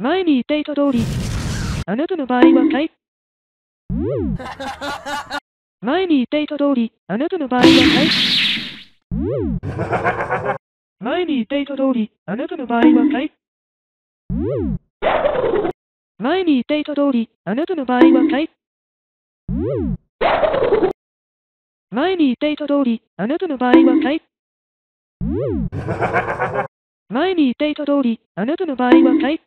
前に言っていた通り、あなたの場合はタイプ。前に言っていた通り、あなたの場合はタイプ。前に言っていた通り、あなたの場合はタイプ。前に言っていた通り、あなたの場合はタイプ。前に言っていた通り、あなたの場合はタイプ。前に言っていた通り、あなたの場合はタイプ。